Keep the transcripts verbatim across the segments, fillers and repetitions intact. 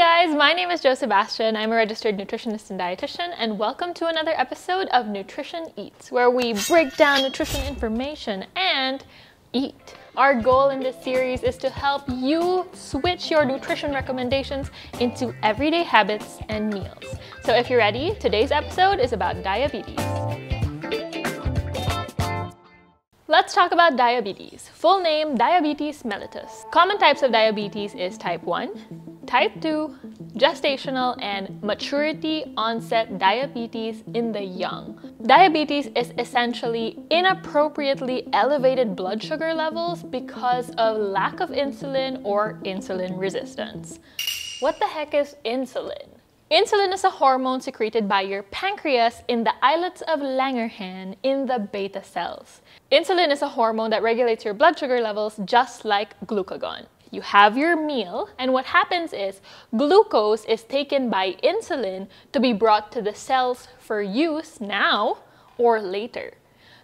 Hey guys, my name is Jo Sebastian. I'm a registered nutritionist and dietitian, and welcome to another episode of Nutrition Eats, where we break down nutrition information and eat. Our goal in this series is to help you switch your nutrition recommendations into everyday habits and meals. So if you're ready, today's episode is about diabetes. Let's talk about diabetes. Full name, diabetes mellitus. Common types of diabetes is type one, type two, gestational, and maturity onset diabetes in the young. Diabetes is essentially inappropriately elevated blood sugar levels because of lack of insulin or insulin resistance. What the heck is insulin? Insulin is a hormone secreted by your pancreas in the islets of Langerhans in the beta cells. Insulin is a hormone that regulates your blood sugar levels just like glucagon. You have your meal, and what happens is glucose is taken by insulin to be brought to the cells for use now or later.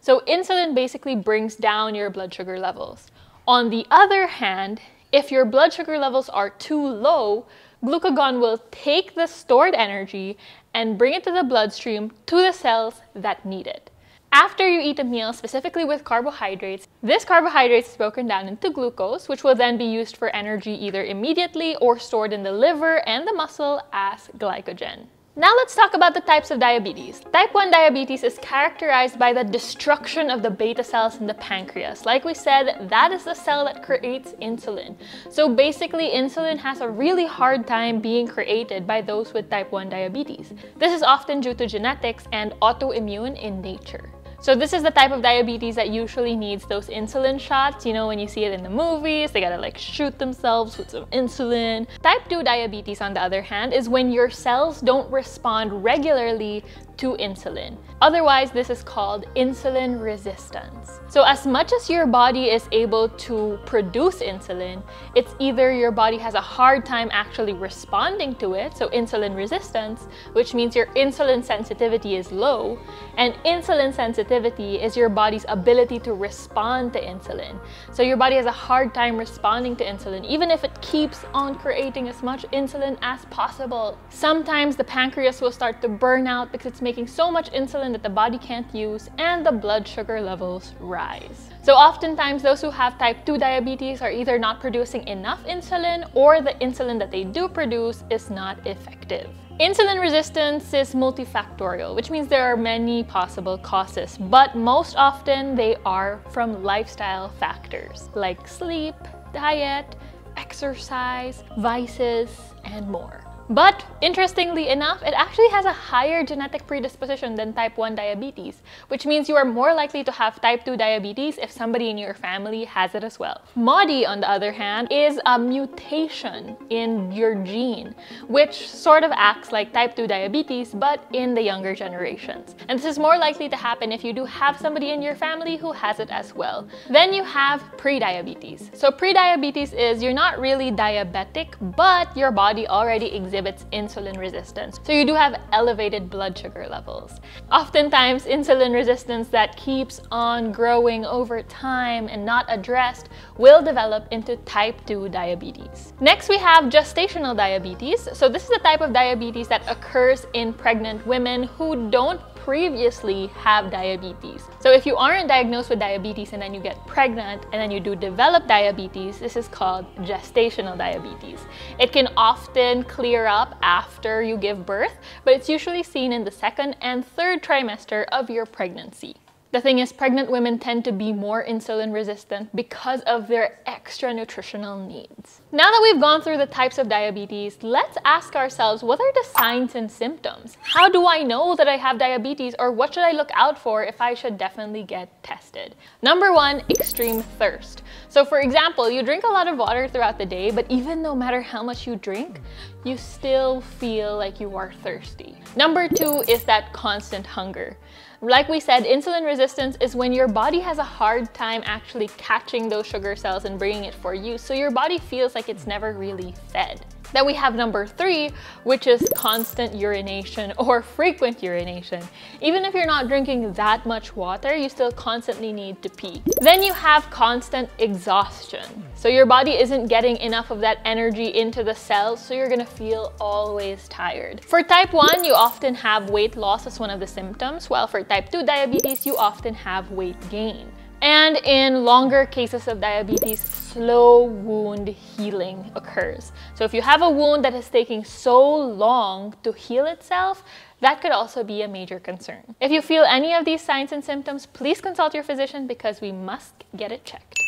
So insulin basically brings down your blood sugar levels. On the other hand, if your blood sugar levels are too low, glucagon will take the stored energy and bring it to the bloodstream to the cells that need it. After you eat a meal, specifically with carbohydrates, this carbohydrate is broken down into glucose, which will then be used for energy either immediately or stored in the liver and the muscle as glycogen. Now let's talk about the types of diabetes. Type one diabetes is characterized by the destruction of the beta cells in the pancreas. Like we said, that is the cell that creates insulin. So basically, insulin has a really hard time being created by those with type one diabetes. This is often due to genetics and autoimmune in nature. So this is the type of diabetes that usually needs those insulin shots. You know, when you see it in the movies, they gotta like shoot themselves with some insulin. Type two diabetes, on the other hand, is when your cells don't respond regularly to insulin. Otherwise, this is called insulin resistance. So as much as your body is able to produce insulin, it's either your body has a hard time actually responding to it, so insulin resistance, which means your insulin sensitivity is low, and insulin sensitivity is your body's ability to respond to insulin. So your body has a hard time responding to insulin, even if it keeps on creating as much insulin as possible. Sometimes the pancreas will start to burn out because it's making so much insulin that the body can't use, and the blood sugar levels rise. So oftentimes those who have type two diabetes are either not producing enough insulin, or the insulin that they do produce is not effective. Insulin resistance is multifactorial, which means there are many possible causes, but most often they are from lifestyle factors like sleep, diet, exercise, vices, and more. But interestingly enough, it actually has a higher genetic predisposition than type one diabetes, which means you are more likely to have type two diabetes if somebody in your family has it as well. MODY, on the other hand, is a mutation in your gene, which sort of acts like type two diabetes, but in the younger generations. And this is more likely to happen if you do have somebody in your family who has it as well. Then you have prediabetes. So prediabetes is you're not really diabetic, but your body already exists exhibits insulin resistance. So you do have elevated blood sugar levels. Oftentimes, insulin resistance that keeps on growing over time and not addressed will develop into type two diabetes. Next, we have gestational diabetes. So this is the type of diabetes that occurs in pregnant women who don't previously have diabetes. So if you aren't diagnosed with diabetes and then you get pregnant and then you do develop diabetes, this is called gestational diabetes. It can often clear up after you give birth, but it's usually seen in the second and third trimester of your pregnancy. The thing is, pregnant women tend to be more insulin resistant because of their extra nutritional needs. Now that we've gone through the types of diabetes, let's ask ourselves, what are the signs and symptoms? How do I know that I have diabetes, or what should I look out for if I should definitely get tested? Number one, extreme thirst. So for example, you drink a lot of water throughout the day, but even no matter how much you drink, you still feel like you are thirsty. Number two is that constant hunger. Like we said, insulin resistance is when your body has a hard time actually catching those sugar cells and bringing it for you, so your body feels like it's never really fed. Then we have number three, which is constant urination or frequent urination. Even if you're not drinking that much water, you still constantly need to pee. Then you have constant exhaustion. So your body isn't getting enough of that energy into the cells, so you're gonna feel always tired. For type one, you often have weight loss as one of the symptoms, while for type two diabetes, you often have weight gain. And in longer cases of diabetes, slow wound healing occurs. So if you have a wound that is taking so long to heal itself, that could also be a major concern. If you feel any of these signs and symptoms, please consult your physician because we must get it checked.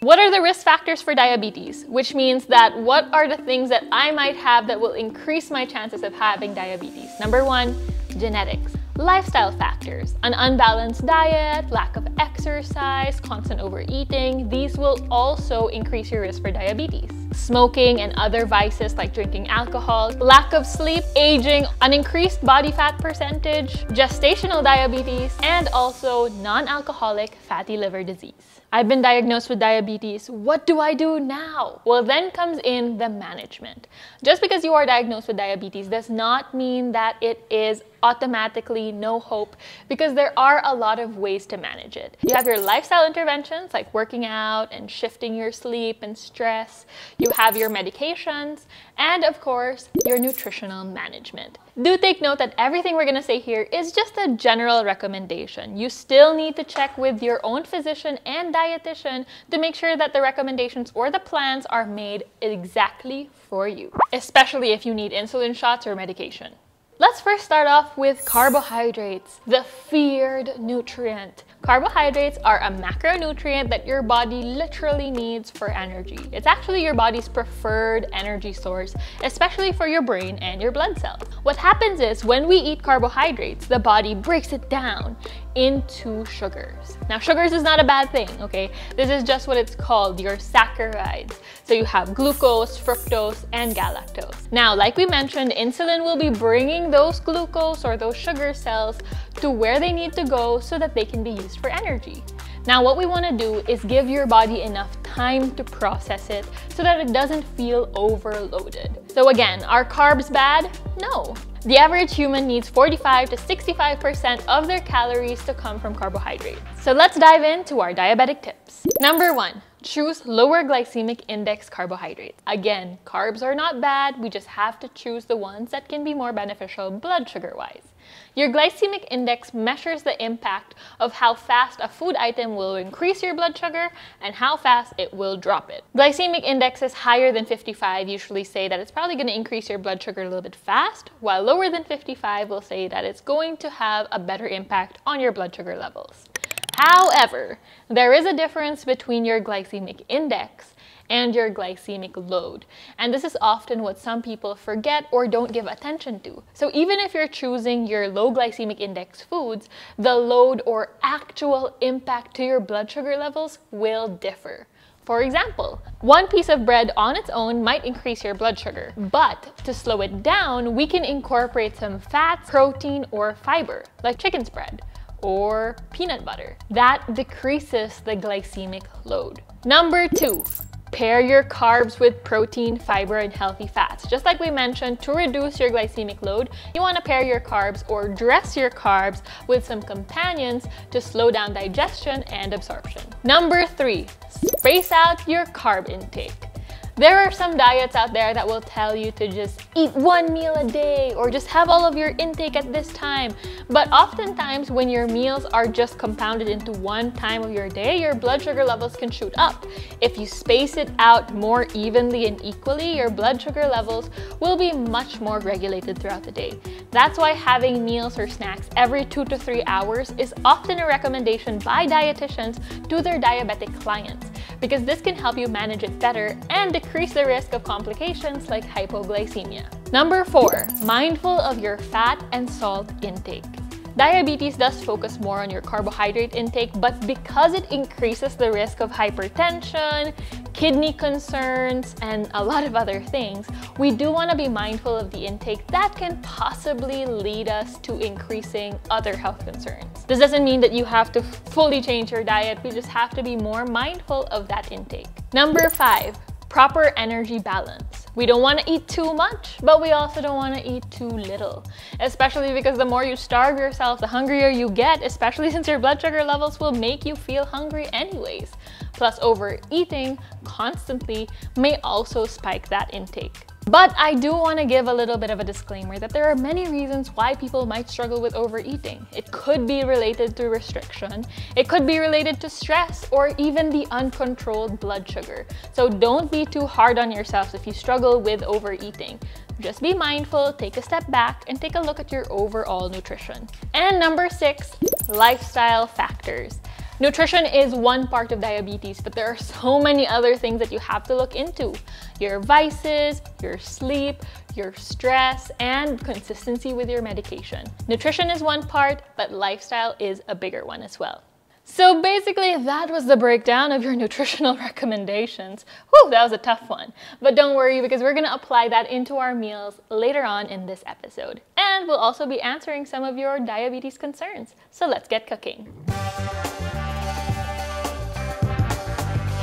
What are the risk factors for diabetes? Which means that what are the things that I might have that will increase my chances of having diabetes? Number one, genetics. Lifestyle factors, an unbalanced diet, lack of exercise, constant overeating, these will also increase your risk for diabetes. Smoking and other vices like drinking alcohol, lack of sleep, aging, an increased body fat percentage, gestational diabetes, and also non-alcoholic fatty liver disease. I've been diagnosed with diabetes. What do I do now? Well, then comes in the management. Just because you are diagnosed with diabetes does not mean that it is automatically no hope, because there are a lot of ways to manage it. You have your lifestyle interventions like working out and shifting your sleep and stress. You have your medications and, of course, your nutritional management. Do take note that everything we're going to say here is just a general recommendation. You still need to check with your own physician and dietitian to make sure that the recommendations or the plans are made exactly for you, especially if you need insulin shots or medication. Let's first start off with carbohydrates, the feared nutrient. Carbohydrates are a macronutrient that your body literally needs for energy. It's actually your body's preferred energy source, especially for your brain and your blood cells. What happens is when we eat carbohydrates, the body breaks it down into sugars. Now, sugars is not a bad thing, okay? This is just what it's called, your saccharides. So you have glucose, fructose, and galactose. Now, like we mentioned, insulin will be bringing those glucose or those sugar cells to where they need to go so that they can be used for energy. Now, what we want to do is give your body enough time to process it so that it doesn't feel overloaded. So again, are carbs bad? No. The average human needs forty-five to sixty-five percent of their calories to come from carbohydrates. So let's dive into our diabetic tips. Number one, choose lower glycemic index carbohydrates. Again, carbs are not bad. We just have to choose the ones that can be more beneficial blood sugar-wise. Your glycemic index measures the impact of how fast a food item will increase your blood sugar and how fast it will drop it. Glycemic indexes higher than fifty-five usually say that it's probably going to increase your blood sugar a little bit fast, while lower than fifty-five will say that it's going to have a better impact on your blood sugar levels. However, there is a difference between your glycemic index and your glycemic load. And this is often what some people forget or don't give attention to. So even if you're choosing your low glycemic index foods, the load or actual impact to your blood sugar levels will differ. For example, one piece of bread on its own might increase your blood sugar, but to slow it down, we can incorporate some fats, protein, or fiber, like chicken spread or peanut butter. That decreases the glycemic load. Number two, pair your carbs with protein, fiber, and healthy fats. Just like we mentioned, to reduce your glycemic load, you want to pair your carbs or dress your carbs with some companions to slow down digestion and absorption. Number three, space out your carb intake. There are some diets out there that will tell you to just eat one meal a day or just have all of your intake at this time. But oftentimes when your meals are just compounded into one time of your day, your blood sugar levels can shoot up. If you space it out more evenly and equally, your blood sugar levels will be much more regulated throughout the day. That's why having meals or snacks every two to three hours is often a recommendation by dietitians to their diabetic clients, because this can help you manage it better and decrease the risk of complications like hypoglycemia. Number four, mindful of your fat and salt intake. Diabetes does focus more on your carbohydrate intake, but because it increases the risk of hypertension, kidney concerns, and a lot of other things, we do want to be mindful of the intake that can possibly lead us to increasing other health concerns. This doesn't mean that you have to fully change your diet. We just have to be more mindful of that intake. Number five, proper energy balance. We don't want to eat too much, but we also don't want to eat too little, especially because the more you starve yourself, the hungrier you get, especially since your blood sugar levels will make you feel hungry anyways. Plus, overeating constantly may also spike that intake. But I do want to give a little bit of a disclaimer that there are many reasons why people might struggle with overeating. It could be related to restriction, it could be related to stress, or even the uncontrolled blood sugar. So don't be too hard on yourselves if you struggle with overeating. Just be mindful, take a step back, and take a look at your overall nutrition. And number six, lifestyle factors. Nutrition is one part of diabetes, but there are so many other things that you have to look into. Your vices, your sleep, your stress, and consistency with your medication. Nutrition is one part, but lifestyle is a bigger one as well. So basically, that was the breakdown of your nutritional recommendations. Whew, that was a tough one. But don't worry, because we're gonna apply that into our meals later on in this episode. And we'll also be answering some of your diabetes concerns. So let's get cooking.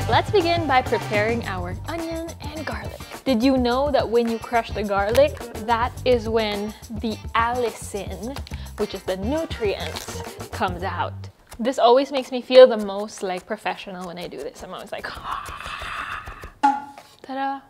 Let's begin by preparing our onion and garlic. Did you know that when you crush the garlic, that is when the allicin, which is the nutrients, comes out? This always makes me feel the most like professional when I do this. I'm always like, ta-da!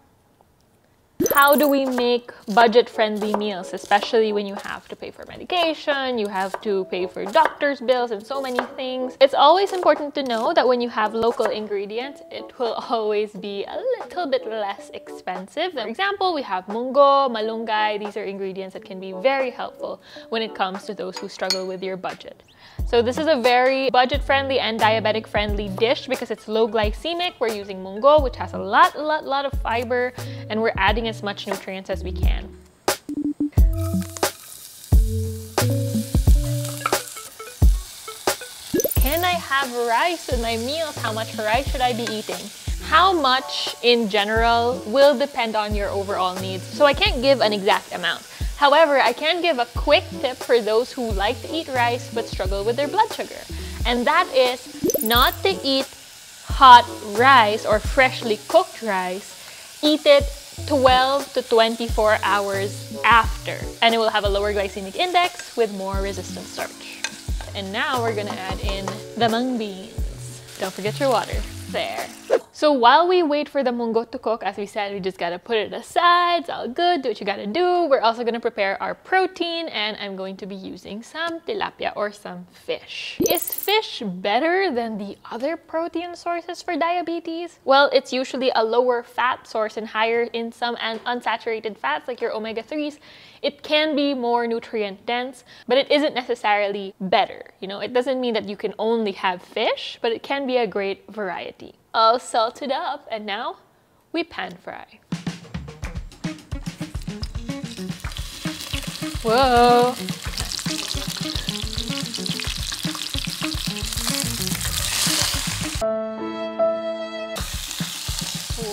How do we make budget-friendly meals, especially when you have to pay for medication, you have to pay for doctor's bills, and so many things? It's always important to know that when you have local ingredients, it will always be a little bit less expensive. For example, we have munggo, malunggay. These are ingredients that can be very helpful when it comes to those who struggle with your budget. So this is a very budget-friendly and diabetic-friendly dish because it's low glycemic. We're using munggo, which has a lot, lot, lot of fiber, and we're adding as much nutrients as we can. Can I have rice with my meals? How much rice should I be eating? How much in general will depend on your overall needs. So I can't give an exact amount. However, I can give a quick tip for those who like to eat rice but struggle with their blood sugar. And that is not to eat hot rice or freshly cooked rice. Eat it twelve to twenty-four hours after, and it will have a lower glycemic index with more resistant starch. And now we're gonna add in the mung beans. Don't forget your water. There. So while we wait for the munggo to cook, as we said, we just gotta put it aside. It's all good, do what you gotta do. We're also gonna prepare our protein, and I'm going to be using some tilapia or some fish. Is fish better than the other protein sources for diabetes? Well, it's usually a lower fat source and higher in some unsaturated fats like your omega threes. It can be more nutrient dense, but it isn't necessarily better. You know, it doesn't mean that you can only have fish, but it can be a great variety. All salted up, and now we pan fry. Whoa!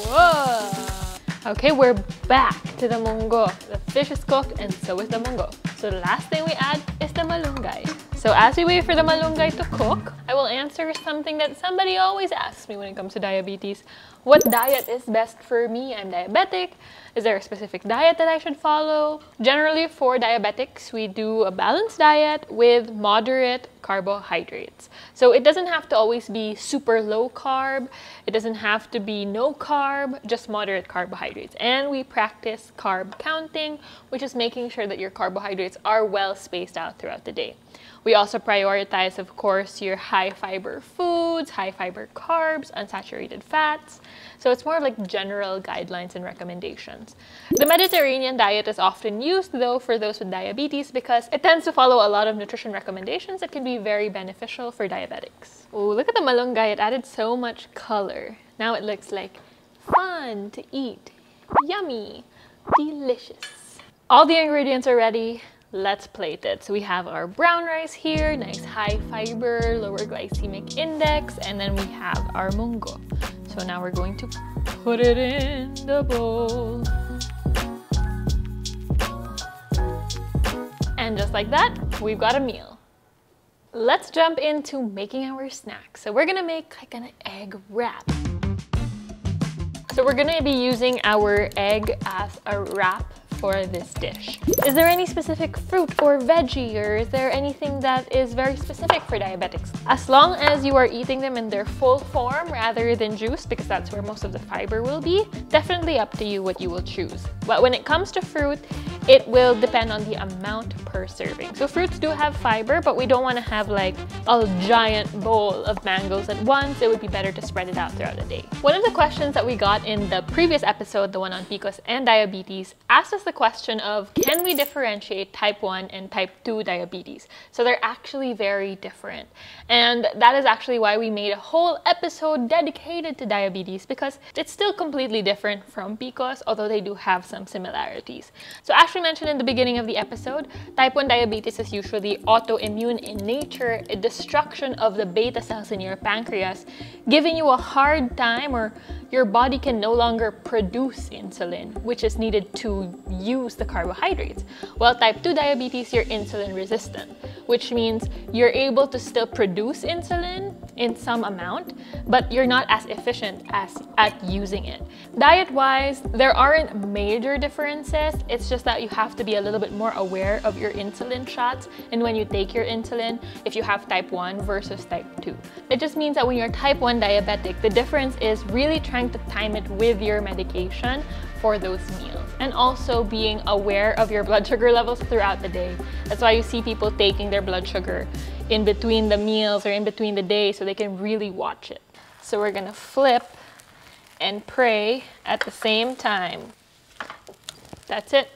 Whoa! Okay, we're back to the munggo. The fish is cooked, and so is the munggo. So the last thing we add is the malunggay. So as we wait for the malunggay to cook, I will answer something that somebody always asks me when it comes to diabetes. What diet is best for me? I'm diabetic. Is there a specific diet that I should follow? Generally, for diabetics, we do a balanced diet with moderate carbohydrates. So it doesn't have to always be super low carb. It doesn't have to be no carb, just moderate carbohydrates. And we practice carb counting, which is making sure that your carbohydrates are well spaced out throughout the day. We also prioritize, of course, your high fiber foods, high fiber carbs, unsaturated fats. So it's more of like general guidelines and recommendations. The Mediterranean diet is often used, though, for those with diabetes because it tends to follow a lot of nutrition recommendations that can be very beneficial for diabetics. Oh, look at the malunggay. It added so much color. Now it looks like fun to eat. Yummy. Delicious. All the ingredients are ready. Let's plate it. So we have our brown rice here, nice high fiber, lower glycemic index, and then we have our munggo. So now we're going to put it in the bowl. And just like that, we've got a meal. Let's jump into making our snacks. So we're gonna make like an egg wrap. So we're gonna be using our egg as a wrap for this dish. Is there any specific fruit or veggie, or is there anything that is very specific for diabetics? As long as you are eating them in their full form rather than juice, because that's where most of the fiber will be, definitely up to you what you will choose. But when it comes to fruit, it will depend on the amount per serving. So fruits do have fiber, but we don't want to have like a giant bowl of mangoes at once. It would be better to spread it out throughout the day. One of the questions that we got in the previous episode, the one on P C O S and diabetes, asked us the question of, can we differentiate type one and type two diabetes? So they're actually very different. And that is actually why we made a whole episode dedicated to diabetes, because it's still completely different from P C O S, although they do have some similarities. So as we mentioned in the beginning of the episode, type one diabetes is usually autoimmune in nature, a destruction of the beta cells in your pancreas, giving you a hard time, or your body can no longer produce insulin, which is needed to use the carbohydrates. While type two diabetes, you're insulin resistant, which means you're able to still produce insulin in some amount, but you're not as efficient as at using it. Diet-wise, there aren't major differences. It's just that you have to be a little bit more aware of your insulin shots and when you take your insulin if you have type one versus type two. It just means that when you're type one diabetic, the difference is really trying to time it with your medication for those meals, and also being aware of your blood sugar levels throughout the day. That's why you see people taking their blood sugar in between the meals or in between the day so they can really watch it. So we're gonna flip and pray at the same time. That's it.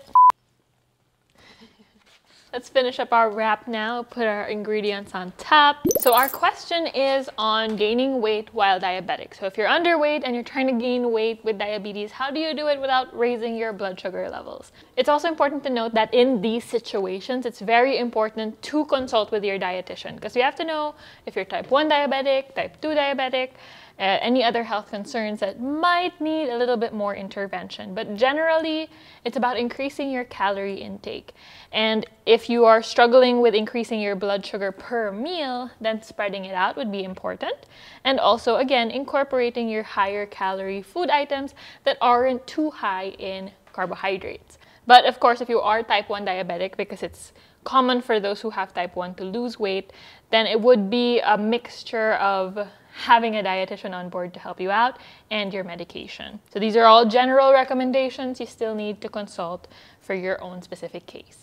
Let's finish up our wrap now, put our ingredients on top. So our question is on gaining weight while diabetic. So if you're underweight and you're trying to gain weight with diabetes, how do you do it without raising your blood sugar levels? It's also important to note that in these situations, it's very important to consult with your dietitian, because we have to know if you're type one diabetic, type two diabetic, uh, any other health concerns that might need a little bit more intervention. But generally, it's about increasing your calorie intake. And if you are struggling with increasing your blood sugar per meal, then spreading it out would be important. And also, again, incorporating your higher calorie food items that aren't too high in carbohydrates. But of course, if you are type one diabetic, because it's common for those who have type one to lose weight, then it would be a mixture of having a dietitian on board to help you out and your medication. So these are all general recommendations. You still need to consult for your own specific case.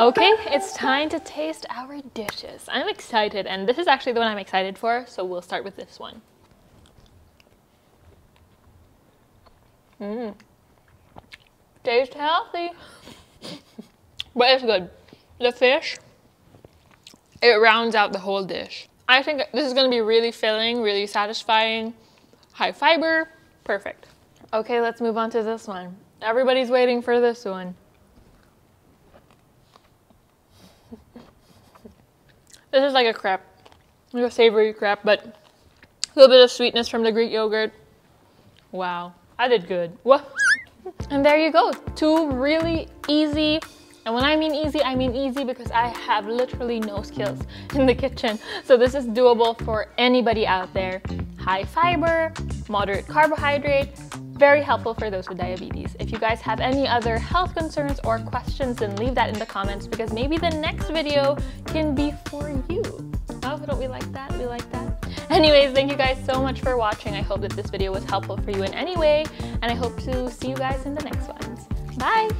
Okay, it's time to taste our dishes. I'm excited, and this is actually the one I'm excited for, so we'll start with this one. Mmm. Tastes healthy, but it's good. The fish, it rounds out the whole dish. I think this is gonna be really filling, really satisfying, high fiber, perfect. Okay, let's move on to this one. Everybody's waiting for this one. This is like a crepe, like a savory crepe, but a little bit of sweetness from the Greek yogurt. Wow, I did good. What? And there you go, two really easy. And when I mean easy, I mean easy because I have literally no skills in the kitchen. So this is doable for anybody out there. High fiber, moderate carbohydrate, very helpful for those with diabetes. If you guys have any other health concerns or questions, then leave that in the comments, because maybe the next video can be for you. Oh, don't we like that? We like that. Anyways, thank you guys so much for watching. I hope that this video was helpful for you in any way, and I hope to see you guys in the next ones. Bye!